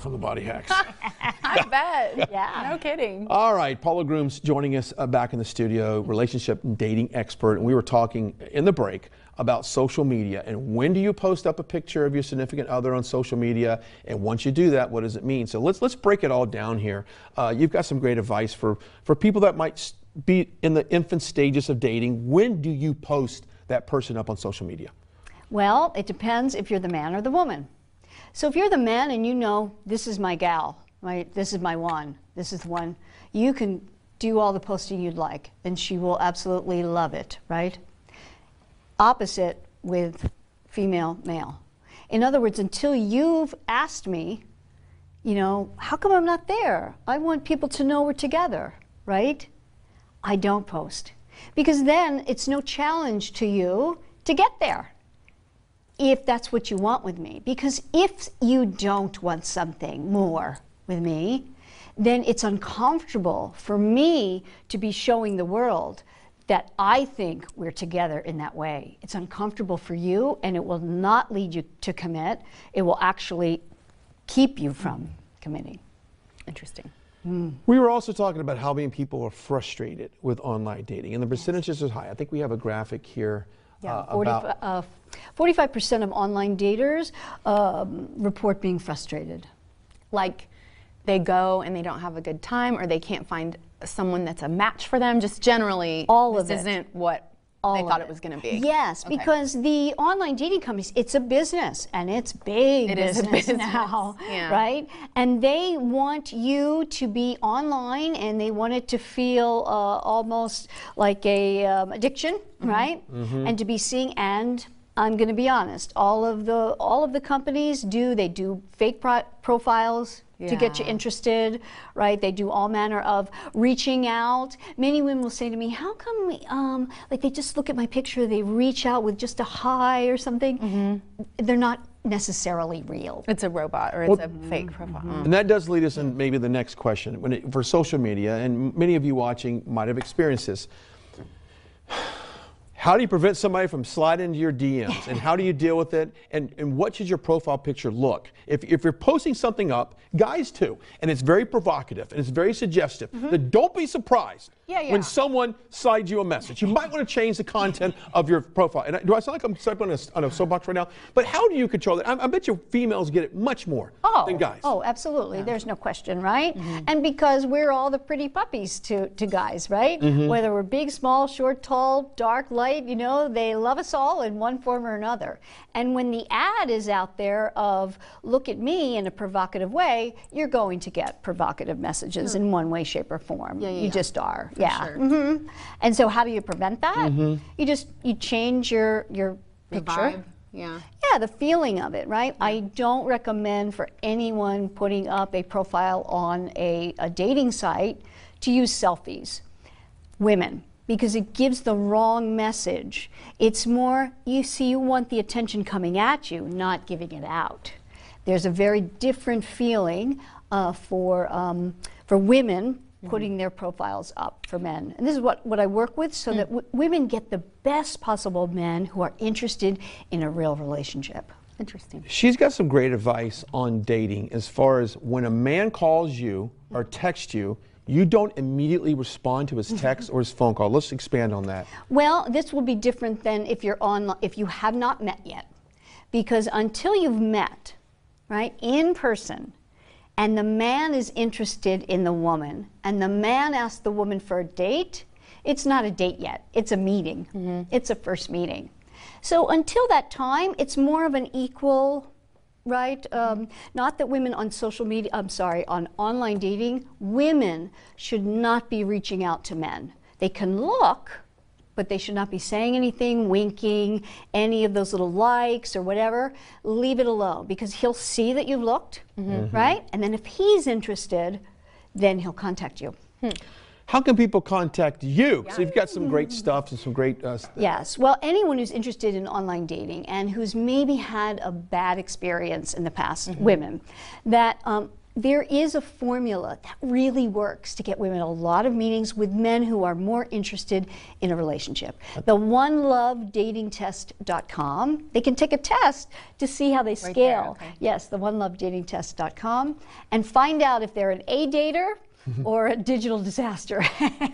From the Body Hacks. I bet. Yeah. No kidding. All right. Paula Grooms joining us back in the studio, relationship and dating expert. And we were talking in the break about social media and when do you post up a picture of your significant other on social media, and once you do that, what does it mean? So let's break it all down here. You've got some great advice for people that might be in the infant stages of dating. When do you post that person up on social media? Well, it depends if you're the man or the woman. So if you're the man and you know, this is my gal, right? This is my one, this is the one, you can do all the posting you'd like and she will absolutely love it, right? Opposite with female, male. In other words, until you've asked me, you know, how come I'm not there? I want people to know we're together, right? I don't post, because then it's no challenge to you to get there, if that's what you want with me. Because if you don't want something more with me, then it's uncomfortable for me to be showing the world that I think we're together in that way. It's uncomfortable for you, and it will not lead you to commit. It will actually keep you from committing. Interesting. We were also talking about how many people are frustrated with online dating, and the percentages are high. I think we have a graphic here. Yeah, 45% of online daters report being frustrated. Like they go and they don't have a good time, or they can't find someone that's a match for them. Just generally, this isn't what they thought it was going to be. Yes, okay. Because the online dating companies, it's a business, and it's big business now, yeah. Right? And they want you to be online, and they want it to feel almost like a addiction. Right? Mm-hmm. And to be seeing, and I'm going to be honest, all of the companies do fake profiles, yeah, to get you interested, right? They do all manner of reaching out. Many women will say to me, how come like they just look at my picture, they reach out with just a hi or something. Mm-hmm. They're not necessarily real. It's a robot, or it's a fake profile. Mm-hmm. And that does lead us in maybe the next question for social media, and many of you watching might have experienced this. How do you prevent somebody from sliding into your DMs, and how do you deal with it, and what should your profile picture look? If you're posting something up, guys too, and it's very provocative, and it's very suggestive, then don't be surprised when someone slides you a message. You might want to change the content of your profile. And do I sound like I'm stepping on a soapbox right now? But how do you control that? I bet you females get it much more than guys. Oh, absolutely. Yeah. There's no question, right? Mm-hmm. And because we're all the pretty puppies to guys, right? Mm-hmm. Whether we're big, small, short, tall, dark, light, you know, they love us all in one form or another. And when the ad is out there of look at me in a provocative way, you're going to get provocative messages in one way, shape, or form. Yeah, you just are. Yeah. Sure. Mm-hmm. And so how do you prevent that? Mm-hmm. You change your picture. Vibe. Yeah. Yeah, the feeling of it, right? Yeah. I don't recommend for anyone putting up a profile on a dating site to use selfies. Women. Because it gives the wrong message. It's more, you want the attention coming at you, not giving it out. There's a very different feeling for women putting their profiles up for men. And this is what I work with, so that women get the best possible men who are interested in a real relationship. Interesting. She's got some great advice on dating as far as when a man calls you or texts you, you don't immediately respond to his text or his phone call. Let's expand on that. Well, this will be different than if you have not met yet. Because until you've met, right, in person, and the man is interested in the woman, and the man asks the woman for a date, it's not a date yet. It's a meeting. Mm-hmm. It's a first meeting. So until that time, it's more of an equal, right? Not that women on social media, on online dating, women should not be reaching out to men. They can look, but they should not be saying anything, winking, any of those little likes or whatever. Leave it alone, because he'll see that you've looked, right? And then if he's interested, then he'll contact you. How can people contact you? Yeah. So you've got some great stuff and some great stuff. Yes, well, anyone who's interested in online dating and who's maybe had a bad experience in the past, women, that there is a formula that really works to get women a lot of meetings with men who are more interested in a relationship. The OneLoveDatingTest.com. They can take a test to see how they scale. Right there, okay. Yes, the OneLoveDatingTest.com, and find out if they're an A dater or a digital disaster.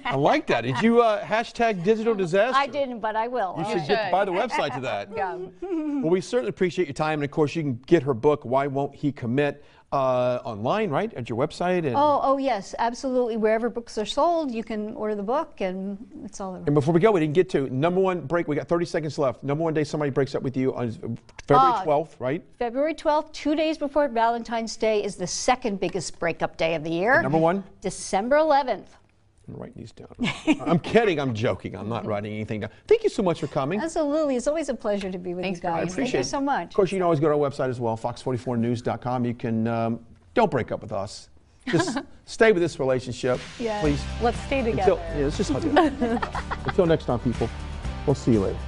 I like that. Did you hashtag digital disaster? I didn't, but I will. You should buy the website to that. Yeah. Well, we certainly appreciate your time, and of course, you can get her book, Why Won't He Commit? Online, right, at your website? And oh, yes, absolutely. Wherever books are sold, you can order the book, and it's all over. And before we go, we didn't get to number one break. We got 30 seconds left. Number one day somebody breaks up with you on February 12th, right? February 12th, 2 days before Valentine's Day, is the second biggest breakup day of the year. And number one? December 11th. I'm writing these down. I'm kidding. I'm joking. I'm not writing anything down. Thank you so much for coming. Absolutely. It's always a pleasure to be with you guys. I appreciate it. Thank you so much. Of course, you can always go to our website as well, fox44news.com. You can, don't break up with us. Just stay with this relationship, yes. Please. Let's stay together. Until, yeah, let's just hug it. Until next time, people, we'll see you later.